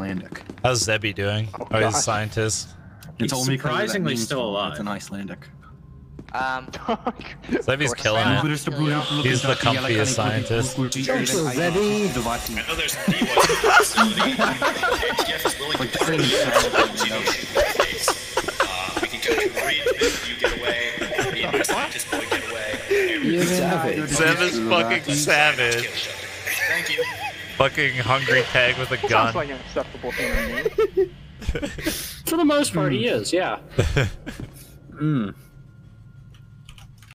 Icelandic. How's Zebby doing? Oh, he's a scientist. It's only surprisingly still alive. It's an Icelandic. Zebby's killing it. He's the comfiest scientist. I know there's we can go to Greed, you get away, and scientist boy get away. Zeb is fucking savage. Thank you. Fucking hungry peg with a gun. Sounds like an acceptable thing. For the most part, he is, yeah.